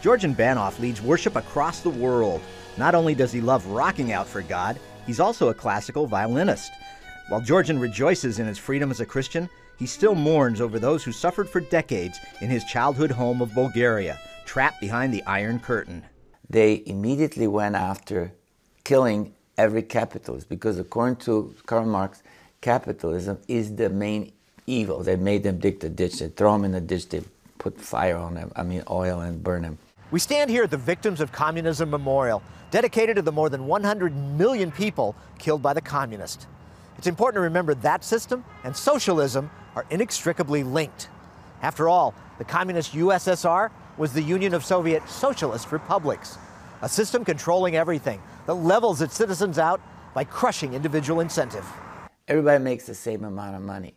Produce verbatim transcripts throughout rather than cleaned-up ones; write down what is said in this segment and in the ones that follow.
Georgian Banov leads worship across the world. Not only does he love rocking out for God, he's also a classical violinist. While Georgian rejoices in his freedom as a Christian, he still mourns over those who suffered for decades in his childhood home of Bulgaria, trapped behind the Iron Curtain. They immediately went after killing every capitalist because, according to Karl Marx, capitalism is the main evil. They made them dig the ditch, they throw them in the ditch, they put fire on them, I mean oil, and burn them. We stand here at the Victims of Communism Memorial, dedicated to the more than one hundred million people killed by the communists. It's important to remember that system and socialism are inextricably linked. After all, the communist U S S R was the Union of Soviet Socialist Republics, a system controlling everything that levels its citizens out by crushing individual incentive. Everybody makes the same amount of money.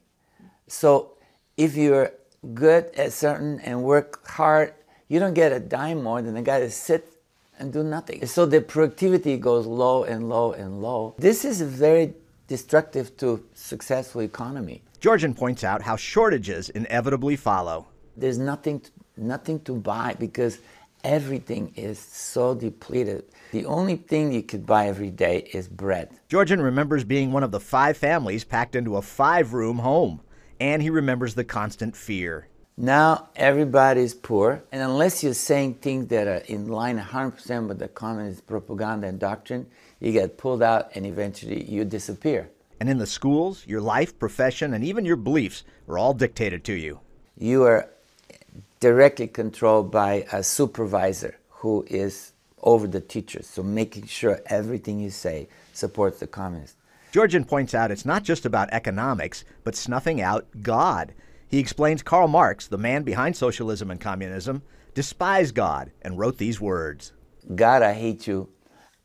So if you're good at certain and work hard, you don't get a dime more than the guy that sits and do nothing. So the productivity goes low and low and low. This is very destructive to a successful economy. Georgian points out how shortages inevitably follow. There's nothing to, nothing to buy because everything is so depleted. The only thing you could buy every day is bread. Georgian remembers being one of the five families packed into a five-room home, and he remembers the constant fear. Now everybody's poor, and unless you're saying things that are in line one hundred percent with the communist propaganda and doctrine, you get pulled out and eventually you disappear. And in the schools, your life, profession, and even your beliefs are all dictated to you. You are directly controlled by a supervisor who is over the teachers, so making sure everything you say supports the communists. Georgian points out it's not just about economics, but snuffing out God. He explains Karl Marx, the man behind socialism and communism, despised God and wrote these words. God, I hate you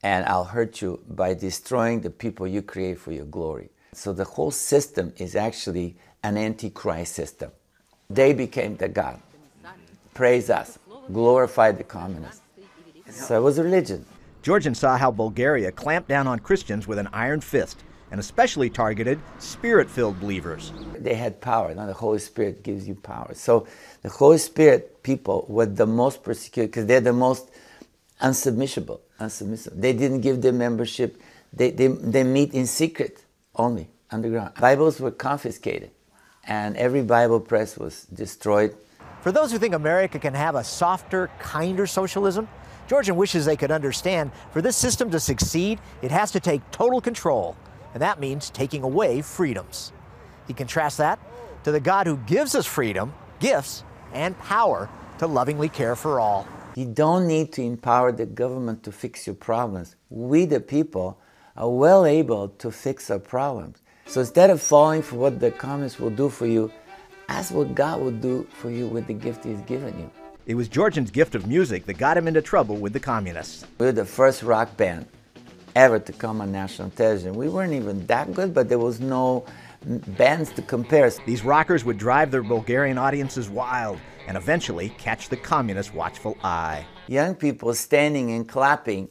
and I'll hurt you by destroying the people you create for your glory. So the whole system is actually an antichrist system. They became the God. Praise us. Glorify the communists. So it was a religion. Georgian saw how Bulgaria clamped down on Christians with an iron fist and especially targeted spirit-filled believers. They had power. Now the Holy Spirit gives you power. So the Holy Spirit people were the most persecuted because they're the most unsubmissible. unsubmissible. They didn't give their membership. They, they, they meet in secret only, underground. Bibles were confiscated and every Bible press was destroyed. For those who think America can have a softer, kinder socialism, Georgian wishes they could understand for this system to succeed, it has to take total control, and that means taking away freedoms. He contrasts that to the God who gives us freedom, gifts, and power to lovingly care for all. You don't need to empower the government to fix your problems. We, the people, are well able to fix our problems. So instead of falling for what the communists will do for you, ask what God will do for you with the gift He's given you. It was Georgian's gift of music that got him into trouble with the communists. We were the first rock band ever to come on national television. We weren't even that good, but there was no bands to compare. These rockers would drive their Bulgarian audiences wild and eventually catch the communist watchful eye. Young people standing and clapping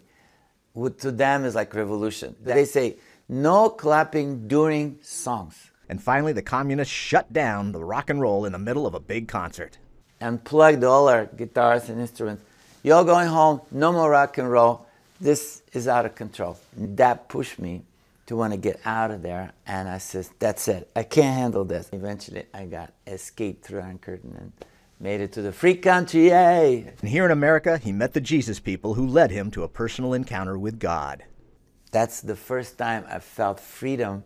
would, to them is like revolution. They say, no clapping during songs. And finally, the communists shut down the rock and roll in the middle of a big concert. Unplugged all our guitars and instruments. You're going home, no more rock and roll. This is out of control. That pushed me to want to get out of there, and I said, that's it, I can't handle this. Eventually, I got escaped through Iron Curtain and made it to the free country, yay! And here in America, he met the Jesus people who led him to a personal encounter with God. That's the first time I felt freedom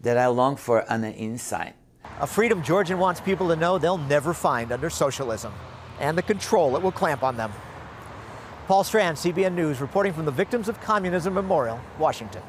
that I longed for on the inside. A freedom Georgian wants people to know they'll never find under socialism and the control it will clamp on them. Paul Strand, C B N News, reporting from the Victims of Communism Memorial, Washington.